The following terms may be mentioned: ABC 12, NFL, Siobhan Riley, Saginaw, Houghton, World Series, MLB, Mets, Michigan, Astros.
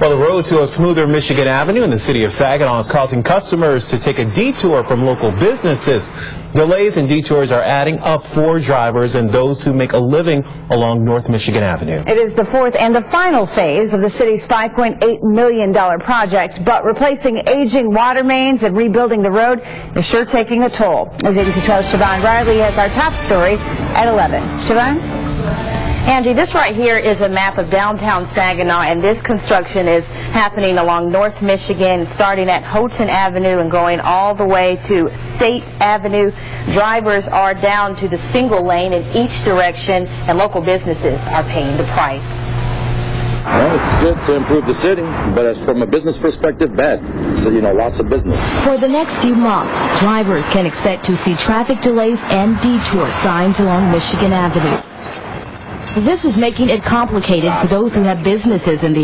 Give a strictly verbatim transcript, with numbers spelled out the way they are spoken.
Well, the road to a smoother Michigan Avenue in the city of Saginaw is causing customers to take a detour from local businesses. Delays and detours are adding up for drivers and those who make a living along North Michigan Avenue. It is the fourth and the final phase of the city's five point eight million dollar project, but replacing aging water mains and rebuilding the road is sure taking a toll. As A B C twelve's Siobhan Riley has our top story at eleven. Siobhan? Angie, this right here is a map of downtown Saginaw, and this construction is happening along North Michigan, starting at Houghton Avenue and going all the way to State Avenue. Drivers are down to the single lane in each direction, and local businesses are paying the price. Well, it's good to improve the city, but from a business perspective, bad. So, you know, lots of business. For the next few months, drivers can expect to see traffic delays and detour signs along Michigan Avenue. This is making it complicated for those who have businesses in the